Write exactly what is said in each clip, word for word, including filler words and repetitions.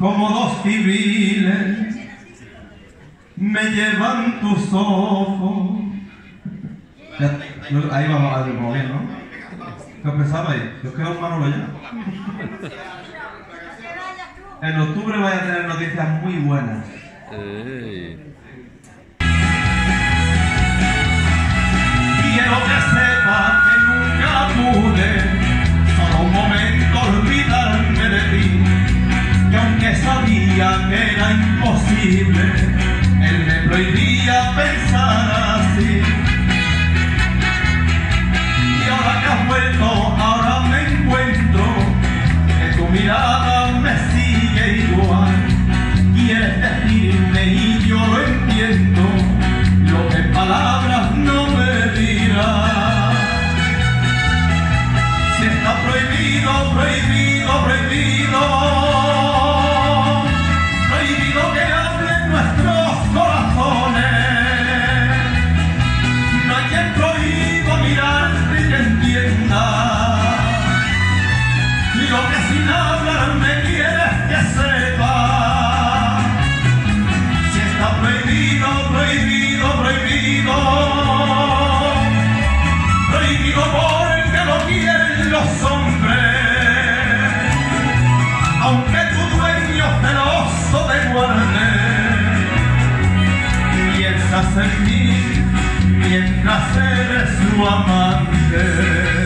como dos pibiles, me llevan tus ojos. Ya, yo, ahí vamos a ver como bien, ¿no? ¿Qué empezaba ahí? Yo quedo un Manolo ya. En octubre vais a tener noticias muy buenas. Hey. Quiero que sepas que nunca pude solo un momento olvidarme de ti, que aunque sabía que era imposible, él me prohibía pensar así. Y ahora que has vuelto, ahora me encuentro que tu mirada me sigue igual. Quieres decirme y yo lo entiendo, lo que en palabras no me dirás. Si está prohibido, prohibido, prohibido, prohibido que hablen nuestros corazones. No hay quien prohíba mirarte y que entienda lo que sin hablar me quieres que sepa. Si está prohibido, prohibido, prohibido, prohibido porque lo quieren los hombres, aunque tu dueño celoso te guarde, piensas en mí mientras eres su amante.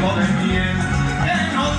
De miel, que no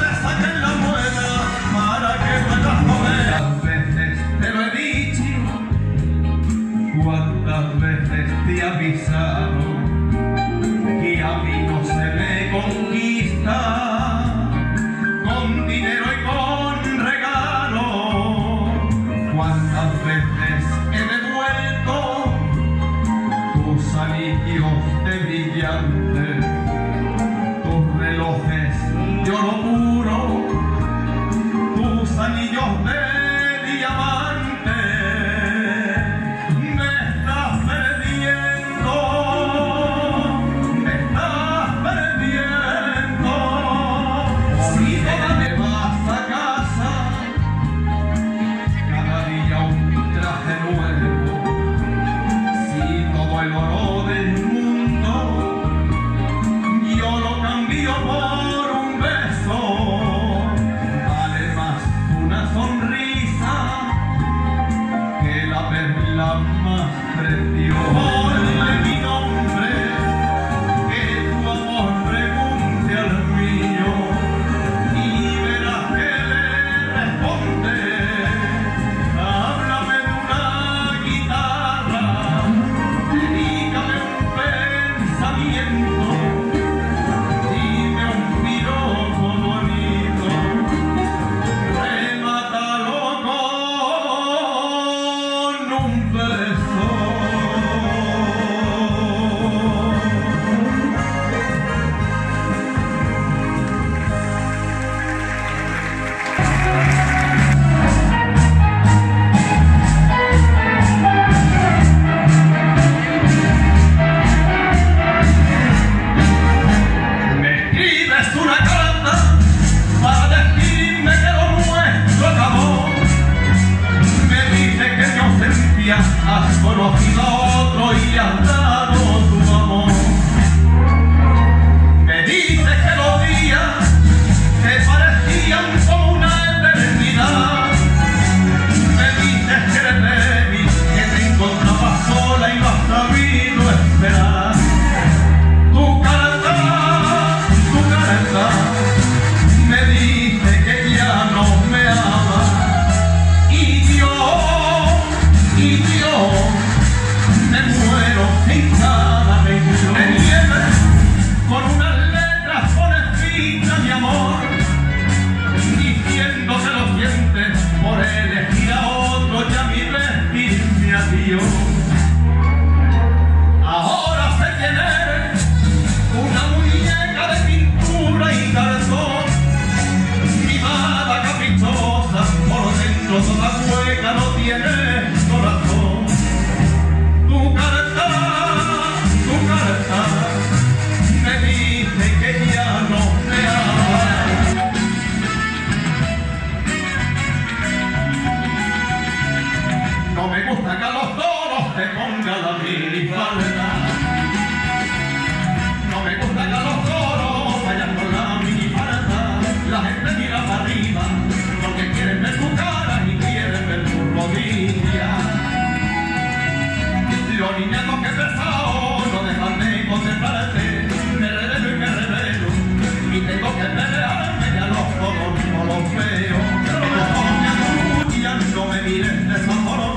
pesa mi amor, diciéndose los dientes por elegir a otro y a mí vestirme a Dios. Ahora sé quién eres, una muñeca de pintura y cartón, mimada, caprichosa, por dentro toda hueca, no tienes corazón. Tu carta, tu carta, que a los toros te ponga la minifalda. No me gusta que a los toros vayan con la minifalda. La gente mira para arriba porque quieren ver tu cara y quieren ver tu rodilla. Los niñatos que he pesado no dejan de contemplarte. Me revelo y me revelo y tengo que pelearme y a los toros no los veo. Pero los ojos me aturullan, no me mires de esa forma.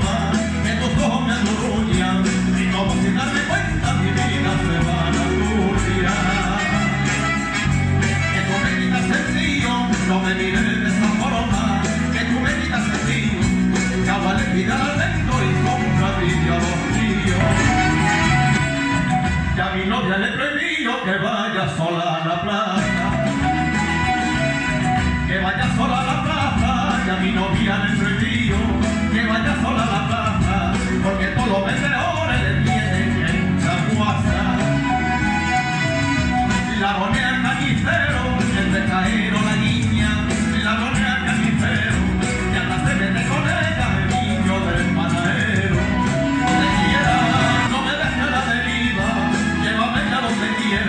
No me mires de esa forma, que tú me quitas el tío, cabal le pidas al vento y compra brillo a los tíos. Y a mi novia le prohibí que vaya sola a la plaza, que vaya sola a la plaza, y a mi novia le prohibí que vaya sola a la plaza, porque todos los vendedores le tienen en chaguasa. La moneda al carnicero, el pescadero, la niña. Yeah.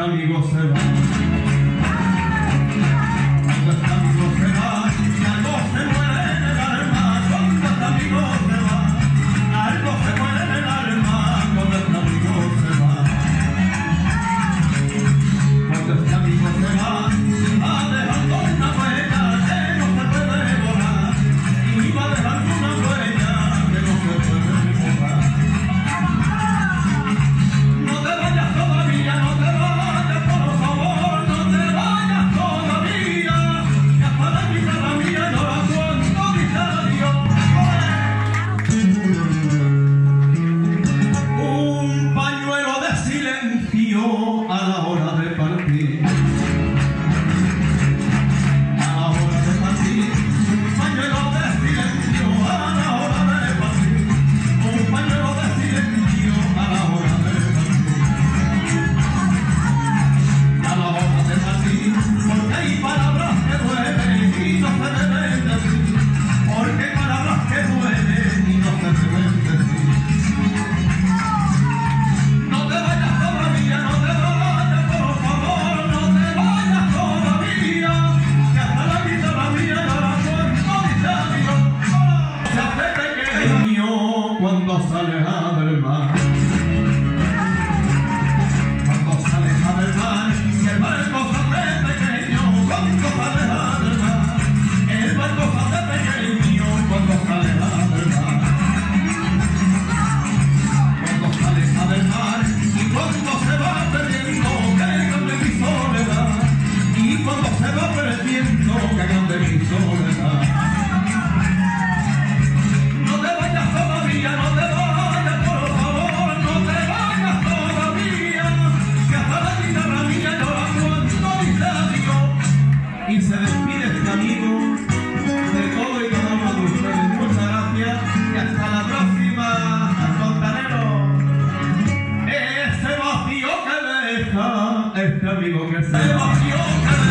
de amigos se van. Cuando se aleja del mar, cuando se aleja del mar, y el barco se hace pequeño, cuando se aleja del mar, el barco se hace pequeño, cuando se aleja del mar, cuando se aleja del mar, y cuando se va perdiendo, caigan de mi soledad, y cuando se va perdiendo, caigan de mi soledad. Y se despide este amigo de todo y cada uno de ustedes. Muchas gracias y hasta la próxima, fontanero. Ese vacío que deja este amigo que se vacío que deja.